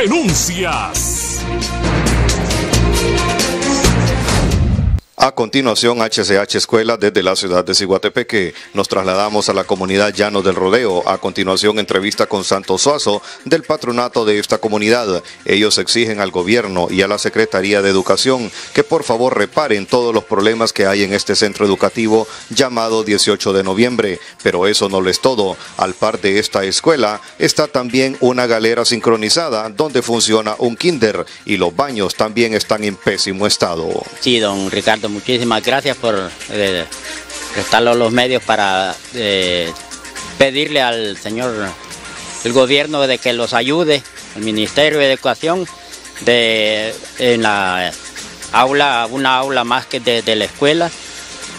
denuncias. A continuación, HCH Escuela desde la ciudad de Siguatepeque. Nos trasladamos a la comunidad Llano del Rodeo. A continuación, entrevista con Santos Suazo del patronato de esta comunidad. Ellos exigen al gobierno y a la Secretaría de Educación que por favor reparen todos los problemas que hay en este centro educativo llamado 18 de noviembre. Pero eso no lo es todo. Al par de esta escuela está también una galera sincronizada donde funciona un kinder y los baños también están en pésimo estado. Sí, don Ricardo, muchísimas gracias por prestar los medios para pedirle al señor, el gobierno, de que los ayude, el Ministerio de Educación, en la aula, una aula más que de la escuela,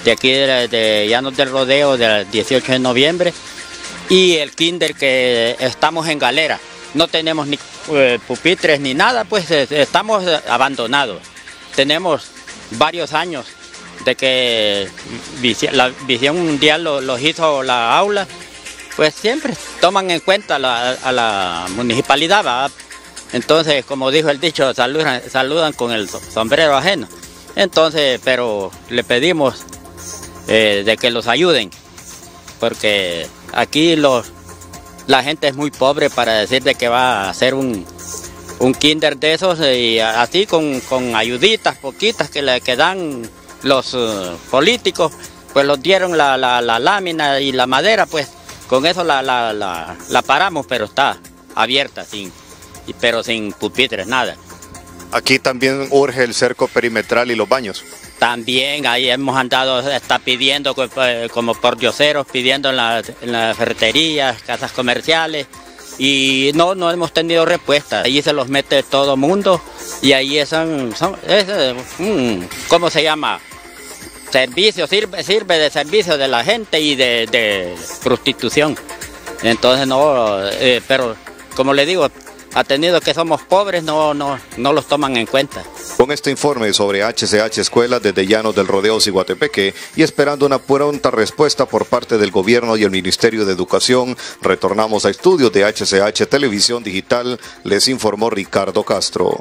de aquí de Llanos del Rodeo, del 18 de noviembre, y el kinder que estamos en galera. No tenemos ni pupitres ni nada, pues estamos abandonados. Tenemos varios años de que la visión mundial los hizo la aula, pues siempre toman en cuenta a la municipalidad, ¿verdad? Entonces, como dijo el dicho, saludan con el sombrero ajeno. Entonces, pero le pedimos de que los ayuden, porque aquí la gente es muy pobre para decir de que va a hacer un kinder de esos, y así con ayuditas poquitas que dan los políticos, pues los dieron la lámina y la madera, pues con eso la paramos, pero está abierta, pero sin pupitres, nada. Aquí también urge el cerco perimetral y los baños. También ahí hemos andado, está pidiendo como pordioseros, pidiendo en las ferreterías, casas comerciales, y no hemos tenido respuesta. Ahí se los mete todo mundo y ahí ¿cómo se llama? Servicio, sirve de servicio de la gente y de prostitución. Entonces pero como le digo, atendido que somos pobres, no los toman en cuenta. Con este informe sobre HCH Escuela desde Llanos del Rodeo, Siguatepeque, y esperando una pronta respuesta por parte del gobierno y el Ministerio de Educación, retornamos a estudios de HCH Televisión Digital, les informó Ricardo Castro.